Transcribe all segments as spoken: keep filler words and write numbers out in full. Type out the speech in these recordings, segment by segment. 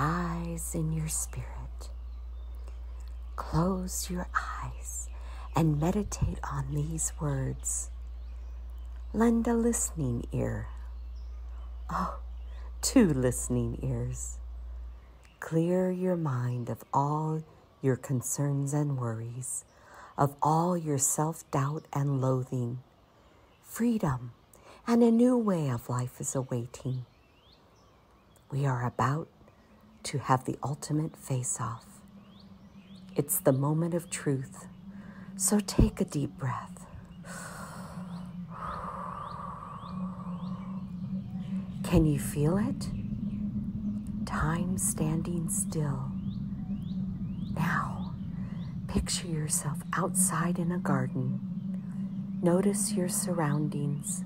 eyes in your spirit. Close your eyes and meditate on these words. Lend a listening ear. Oh, two listening ears. Clear your mind of all your concerns and worries, of all your self-doubt and loathing. Freedom and a new way of life is awaiting. We are about to have the ultimate face-off. It's the moment of truth, so take a deep breath. Can you feel it? Time standing still. Now, picture yourself outside in a garden. Notice your surroundings.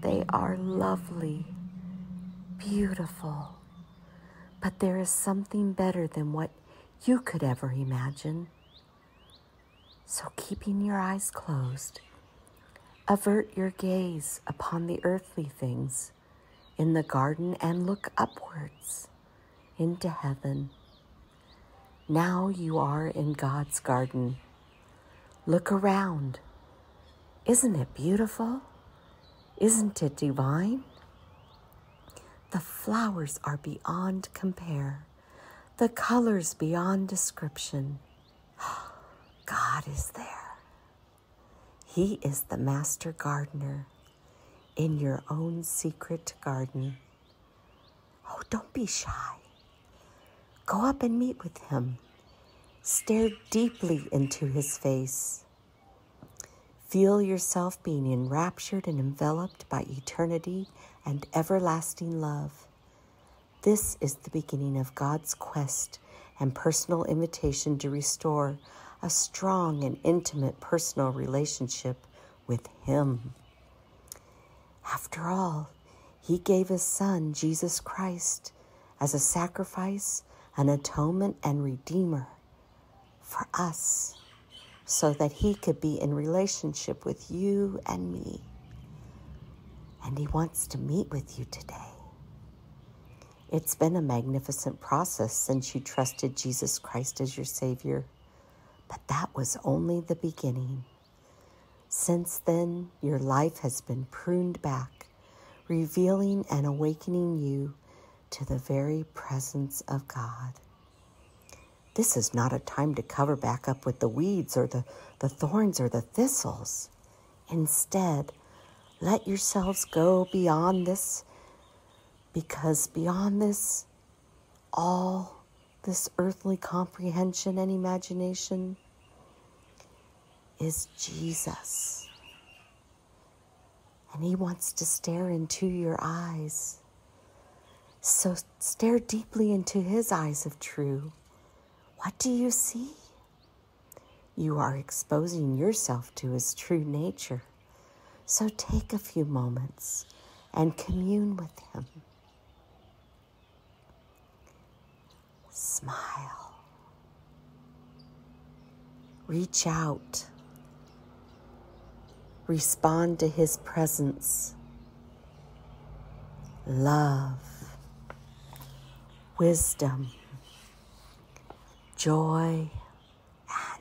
They are lovely, beautiful, but there is something better than what you could ever imagine. So keeping your eyes closed, avert your gaze upon the earthly things in the garden and look upwards into heaven. Now you are in God's garden. Look around. Isn't it beautiful? Isn't it divine? The flowers are beyond compare, the colors beyond description. God is there. He is the master gardener in your own secret garden. Oh, don't be shy. Go up and meet with him. Stare deeply into his face. Feel yourself being enraptured and enveloped by eternity and everlasting love. This is the beginning of God's quest and personal invitation to restore a strong and intimate personal relationship with Him. After all, He gave His Son, Jesus Christ, as a sacrifice, an atonement, and redeemer for us, so that he could be in relationship with you and me. And he wants to meet with you today. It's been a magnificent process since you trusted Jesus Christ as your Savior, but that was only the beginning. Since then, your life has been pruned back, revealing and awakening you to the very presence of God. This is not a time to cover back up with the weeds or the, the thorns or the thistles. Instead, let yourselves go beyond this, because beyond this, all this earthly comprehension and imagination is Jesus. And he wants to stare into your eyes. So stare deeply into his eyes of truth. What do you see? You are exposing yourself to his true nature. So take a few moments and commune with him. Smile. Reach out. Respond to his presence. Love. Wisdom. Joy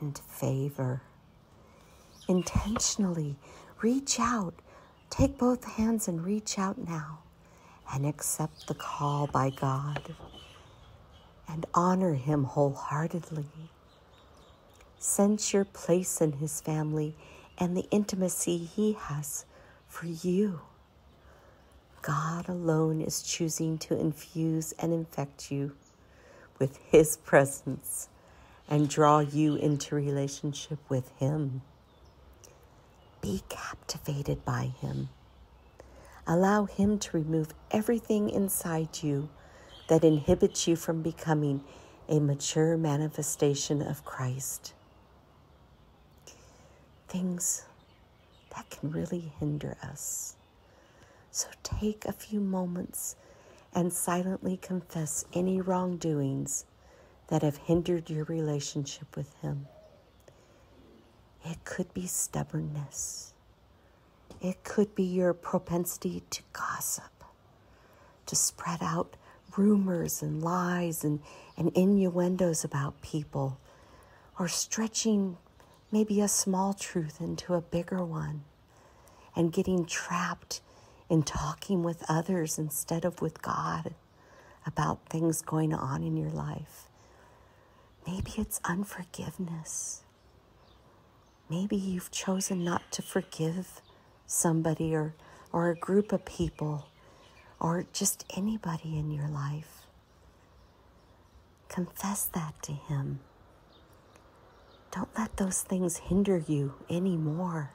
and favor. Intentionally reach out. Take both hands and reach out now and accept the call by God and honor him wholeheartedly. Sense your place in his family and the intimacy he has for you. God alone is choosing to infuse and infect you with his presence and draw you into relationship with him. Be captivated by him. Allow him to remove everything inside you that inhibits you from becoming a mature manifestation of Christ. Things that can really hinder us. So take a few moments and silently confess any wrongdoings that have hindered your relationship with him. It could be stubbornness. It could be your propensity to gossip, to spread out rumors and lies and, and innuendos about people, or stretching maybe a small truth into a bigger one, and getting trapped in talking with others instead of with God about things going on in your life. Maybe it's unforgiveness. Maybe you've chosen not to forgive somebody or, or a group of people or just anybody in your life. Confess that to Him. Don't let those things hinder you anymore.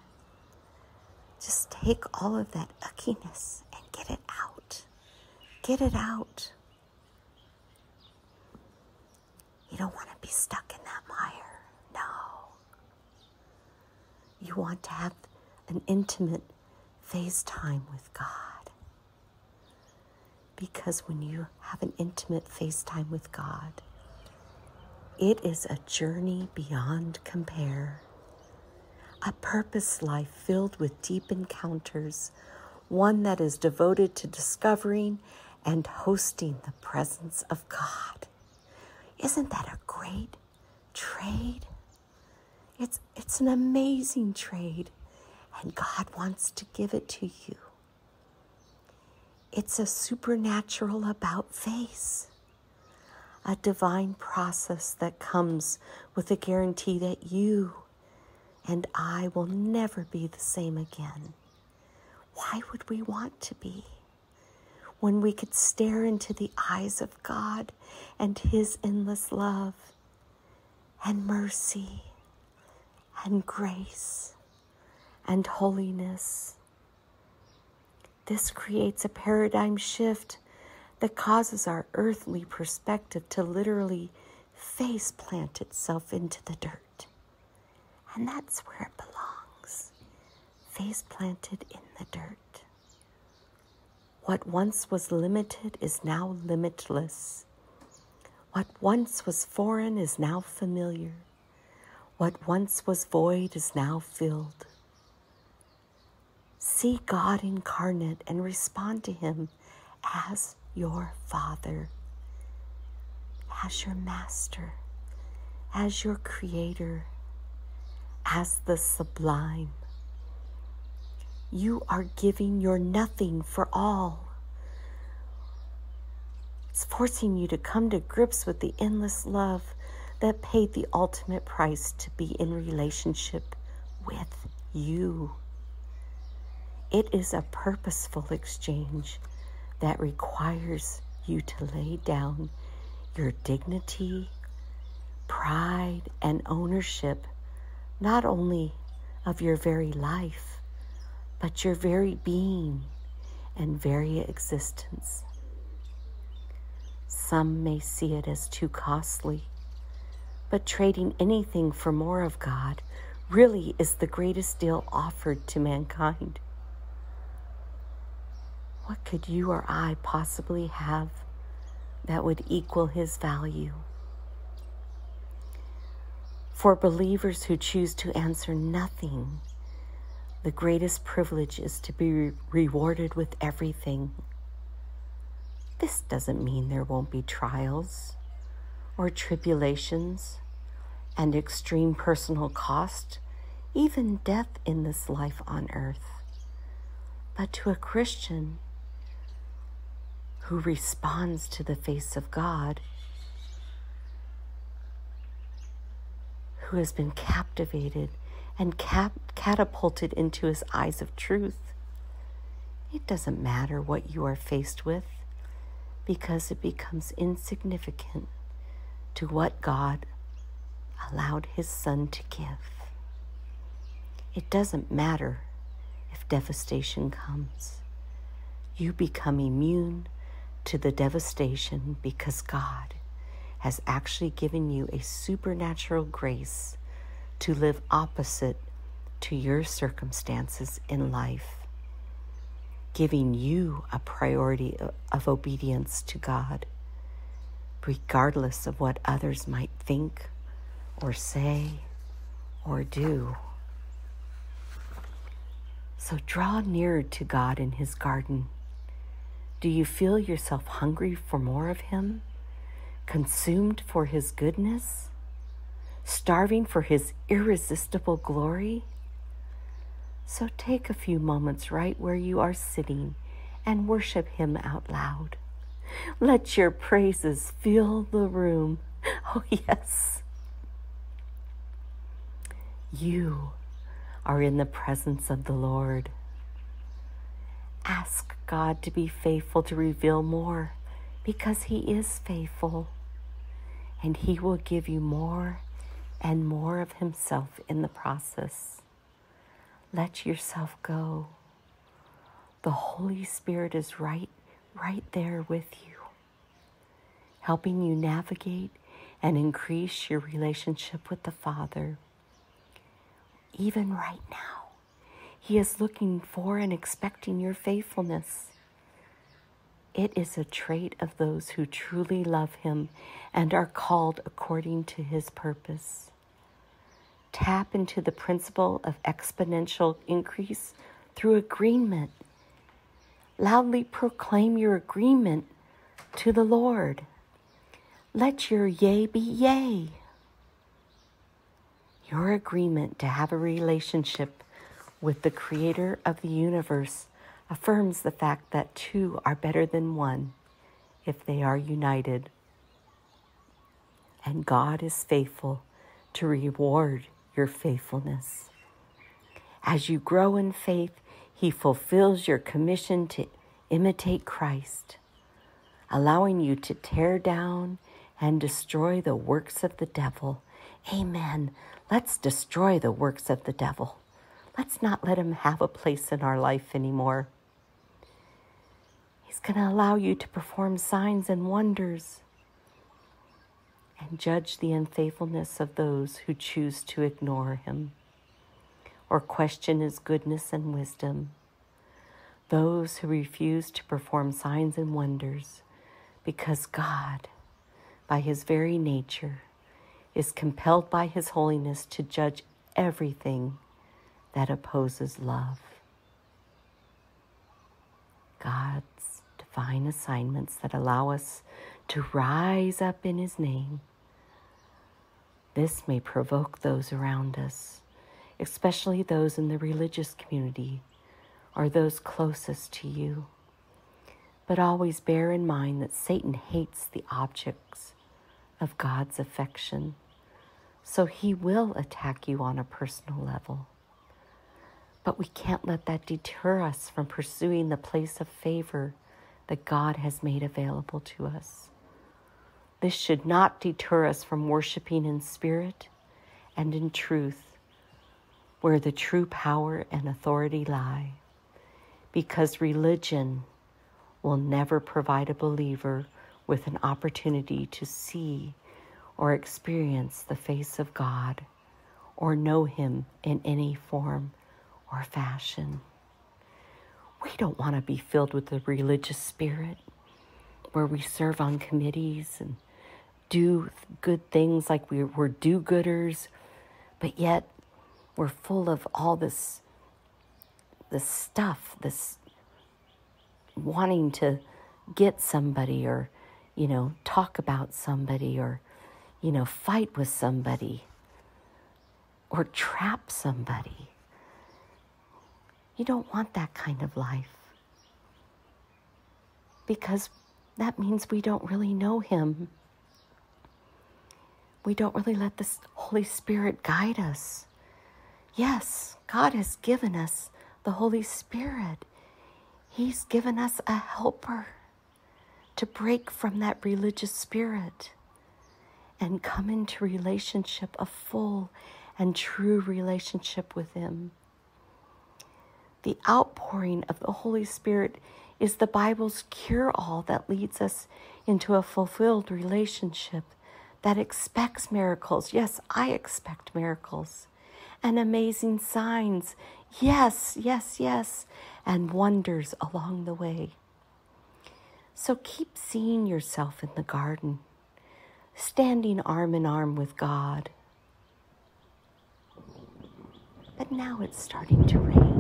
Just take all of that ickiness and get it out. Get it out. You don't want to be stuck in that mire. No. You want to have an intimate face time with God. Because when you have an intimate face time with God, it is a journey beyond compare. A purpose life filled with deep encounters, one that is devoted to discovering and hosting the presence of God. Isn't that a great trade? It's, it's an amazing trade, and God wants to give it to you. It's a supernatural about-face, a divine process that comes with a guarantee that you and I will never be the same again. Why would we want to be when we could stare into the eyes of God and His endless love and mercy and grace and holiness? This creates a paradigm shift that causes our earthly perspective to literally face plant itself into the dirt. And that's where it belongs, face planted in the dirt. What once was limited is now limitless. What once was foreign is now familiar. What once was void is now filled. See God incarnate and respond to Him as your Father, as your Master, as your Creator, as the sublime. You are giving your nothing for all. It's forcing you to come to grips with the endless love that paid the ultimate price to be in relationship with you. It is a purposeful exchange that requires you to lay down your dignity, pride, and ownership, not only of your very life, but your very being and very existence. Some may see it as too costly, but trading anything for more of God really is the greatest deal offered to mankind. What could you or I possibly have that would equal His value? For believers who choose to answer nothing, the greatest privilege is to be re- rewarded with everything. This doesn't mean there won't be trials or tribulations and extreme personal cost, even death in this life on earth. But to a Christian who responds to the face of God, who has been captivated and cap- catapulted into His eyes of truth, it doesn't matter what you are faced with, because it becomes insignificant to what God allowed His Son to give. It doesn't matter if devastation comes. You become immune to the devastation because God has actually given you a supernatural grace to live opposite to your circumstances in life, giving you a priority of obedience to God, regardless of what others might think or say or do. So draw nearer to God in His garden. Do you feel yourself hungry for more of him? Consumed for his goodness? Starving for his irresistible glory? So take a few moments right where you are sitting and worship him out loud. Let your praises fill the room. Oh, yes. You are in the presence of the Lord. Ask God to be faithful to reveal more, because he is faithful, and he will give you more and more of himself in the process. Let yourself go. The Holy Spirit is right, right there with you, helping you navigate and increase your relationship with the Father. Even right now, he is looking for and expecting your faithfulness. It is a trait of those who truly love him and are called according to his purpose. Tap into the principle of exponential increase through agreement. Loudly proclaim your agreement to the Lord. Let your yea be yea. Your agreement to have a relationship with the Creator of the universe affirms the fact that two are better than one if they are united. And God is faithful to reward your faithfulness. As you grow in faith, he fulfills your commission to imitate Christ, allowing you to tear down and destroy the works of the devil. Amen. Let's destroy the works of the devil. Let's not let him have a place in our life anymore. He's going to allow you to perform signs and wonders and judge the unfaithfulness of those who choose to ignore him or question his goodness and wisdom. Those who refuse to perform signs and wonders, because God, by his very nature, is compelled by his holiness to judge everything that opposes love. God's divine assignments that allow us to rise up in his name. This may provoke those around us, especially those in the religious community or those closest to you. But always bear in mind that Satan hates the objects of God's affection, so he will attack you on a personal level. But we can't let that deter us from pursuing the place of favor that God has made available to us. This should not deter us from worshiping in spirit and in truth, where the true power and authority lie, because religion will never provide a believer with an opportunity to see or experience the face of God or know him in any form or fashion. We don't want to be filled with a religious spirit where we serve on committees and do good things like we were do-gooders, but yet we're full of all this, this stuff, this wanting to get somebody or, you know, talk about somebody or, you know, fight with somebody or trap somebody. You don't want that kind of life, because that means we don't really know him. We don't really let the Holy Spirit guide us. Yes, God has given us the Holy Spirit. He's given us a helper to break from that religious spirit and come into relationship, a full and true relationship with him. The outpouring of the Holy Spirit is the Bible's cure-all that leads us into a fulfilled relationship that expects miracles. Yes, I expect miracles and amazing signs. Yes, yes, yes, and wonders along the way. So keep seeing yourself in the garden, standing arm in arm with God. But now it's starting to rain.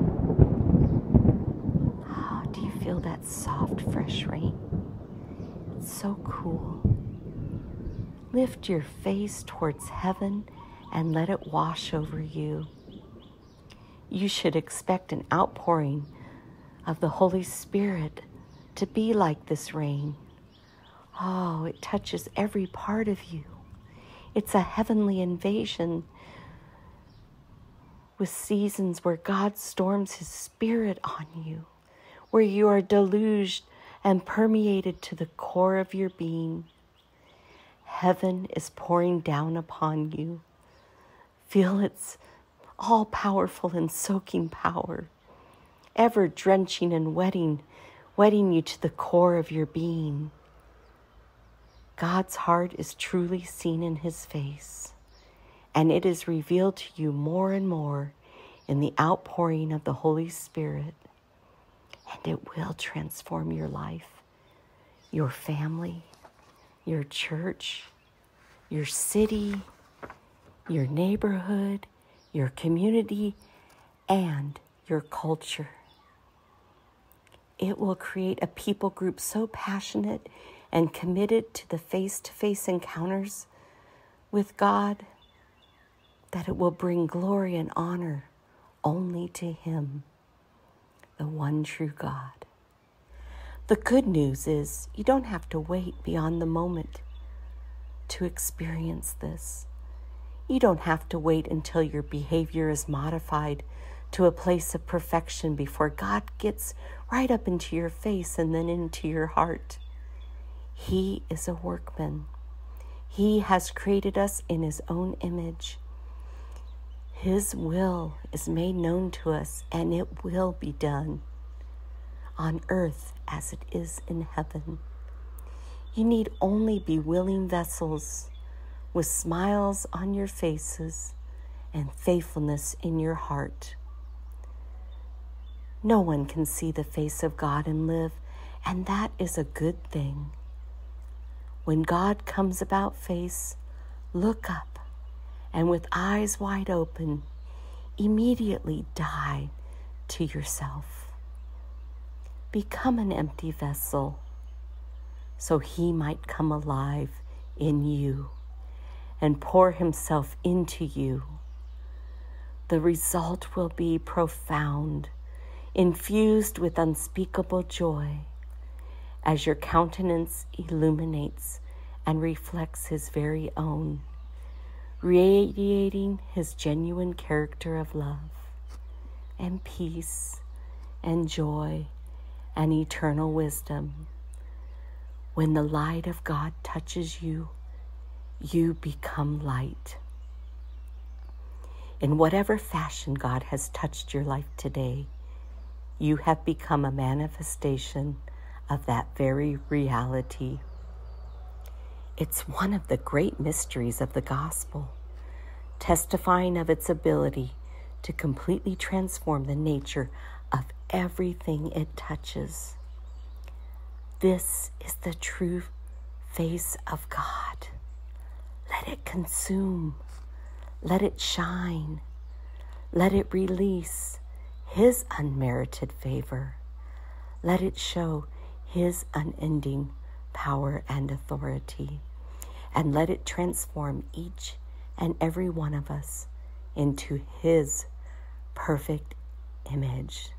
Do you feel that soft, fresh rain. It's so cool. Lift your face towards heaven and let it wash over you. You should expect an outpouring of the Holy Spirit to be like this rain. Oh, it touches every part of you. It's a heavenly invasion with seasons where God storms His Spirit on you, where you are deluged and permeated to the core of your being. Heaven is pouring down upon you. Feel its all-powerful and soaking power, ever drenching and wetting, wetting you to the core of your being. God's heart is truly seen in His face, and it is revealed to you more and more in the outpouring of the Holy Spirit, and it will transform your life, your family, your church, your city, your neighborhood, your community, and your culture. It will create a people group so passionate and committed to the face-to-face encounters with God that it will bring glory and honor only to Him, the one true God. The good news is you don't have to wait beyond the moment to experience this. You don't have to wait until your behavior is modified to a place of perfection before God gets right up into your face and then into your heart. He is a workman. He has created us in His own image. His will is made known to us, and it will be done on earth as it is in heaven. You need only be willing vessels with smiles on your faces and faithfulness in your heart. No one can see the face of God and live, and that is a good thing. When God comes about face, look up, and with eyes wide open, immediately die to yourself. Become an empty vessel, so He might come alive in you and pour Himself into you. The result will be profound, infused with unspeakable joy, as your countenance illuminates and reflects His very own, radiating His genuine character of love and peace and joy and eternal wisdom. When the light of God touches you, you become light. In whatever fashion God has touched your life today, you have become a manifestation of that very reality. It's one of the great mysteries of the gospel, testifying of its ability to completely transform the nature of everything it touches. This is the true face of God. Let it consume, let it shine, let it release His unmerited favor, let it show His unending power and authority, and let it transform each and every one of us into His perfect image.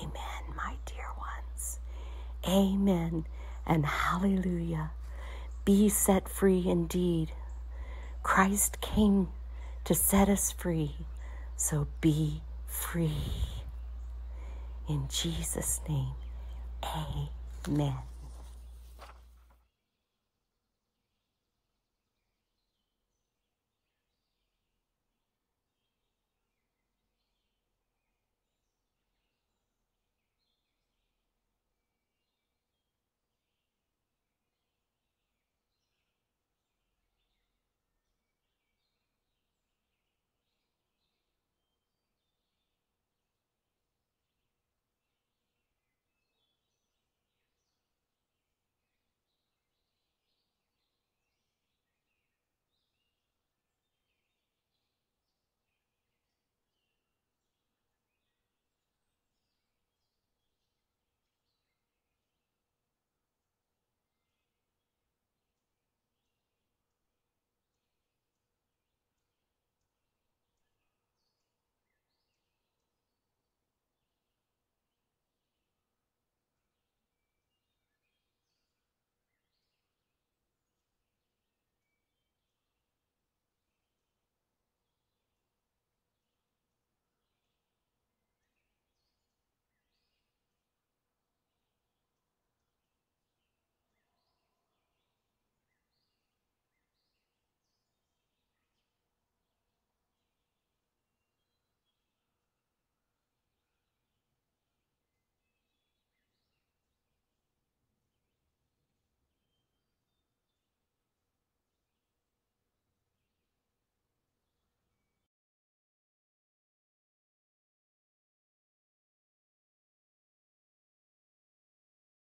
Amen, my dear ones. Amen and hallelujah. Be set free indeed. Christ came to set us free, so be free. In Jesus' name, amen.